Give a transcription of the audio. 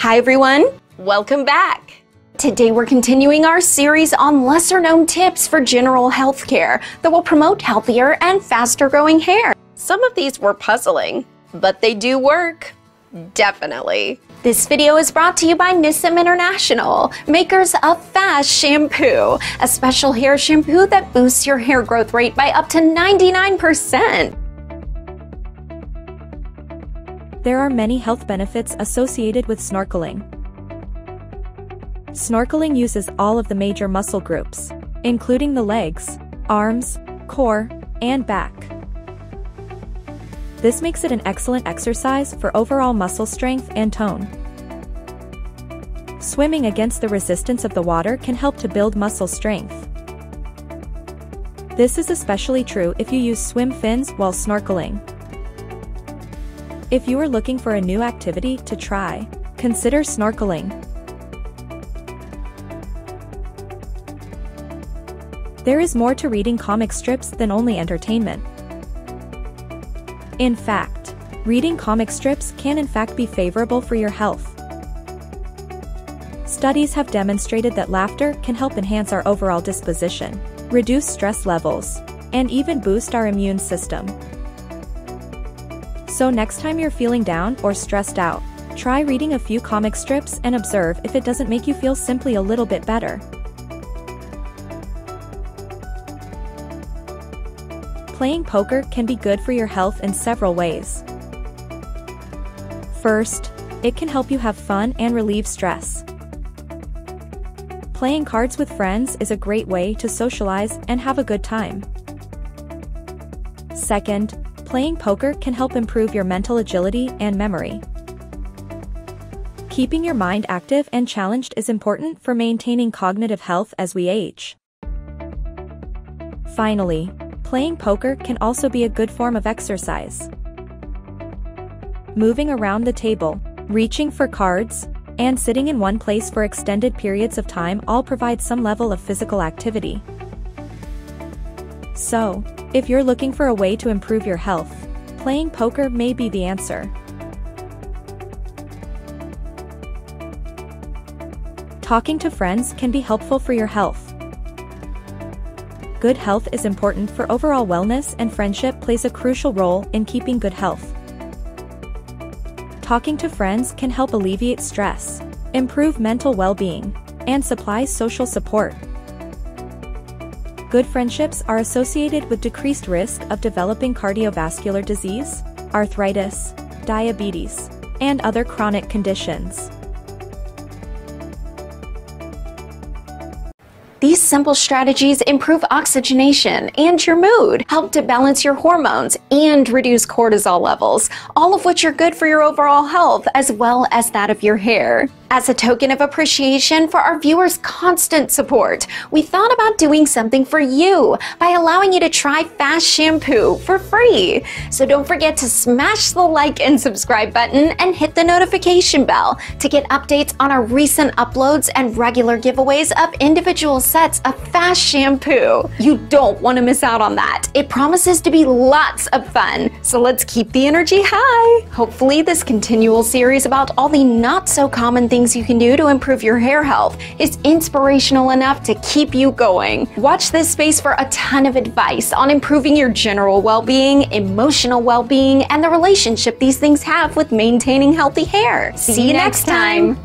Hi everyone, welcome back. Today we're continuing our series on lesser known tips for general health care that will promote healthier and faster growing hair. Some of these were puzzling, but they do work, definitely. This video is brought to you by Nisim International, makers of Fast Shampoo, a special hair shampoo that boosts your hair growth rate by up to 99%. There are many health benefits associated with snorkeling. Snorkeling uses all of the major muscle groups, including the legs, arms, core, and back. This makes it an excellent exercise for overall muscle strength and tone. Swimming against the resistance of the water can help to build muscle strength. This is especially true if you use swim fins while snorkeling. If you are looking for a new activity to try, consider snorkeling. There is more to reading comic strips than only entertainment. In fact, reading comic strips can in fact be favorable for your health. Studies have demonstrated that laughter can help enhance our overall disposition, reduce stress levels, and even boost our immune system. So next time you're feeling down or stressed out, try reading a few comic strips and observe if it doesn't make you feel simply a little bit better. Playing poker can be good for your health in several ways. First, it can help you have fun and relieve stress. Playing cards with friends is a great way to socialize and have a good time. Second, playing poker can help improve your mental agility and memory. Keeping your mind active and challenged is important for maintaining cognitive health as we age. Finally, playing poker can also be a good form of exercise. Moving around the table, reaching for cards, and sitting in one place for extended periods of time all provide some level of physical activity. So, if you're looking for a way to improve your health, playing poker may be the answer. Talking to friends can be helpful for your health. Good health is important for overall wellness, and friendship plays a crucial role in keeping good health. Talking to friends can help alleviate stress, improve mental well-being, and supply social support. Good friendships are associated with decreased risk of developing cardiovascular disease, arthritis, diabetes, and other chronic conditions. These simple strategies improve oxygenation and your mood, help to balance your hormones, and reduce cortisol levels, all of which are good for your overall health as well as that of your hair. As a token of appreciation for our viewers' constant support, we thought about doing something for you by allowing you to try Fast Shampoo for free. So don't forget to smash the like and subscribe button and hit the notification bell to get updates on our recent uploads and regular giveaways of individual sets of Fast Shampoo. You don't want to miss out on that. It promises to be lots of fun. So let's keep the energy high. Hopefully this continual series about all the not so common things you can do to improve your hair health is inspirational enough to keep you going. Watch this space for a ton of advice on improving your general well-being, emotional well-being, and the relationship these things have with maintaining healthy hair. See you next time.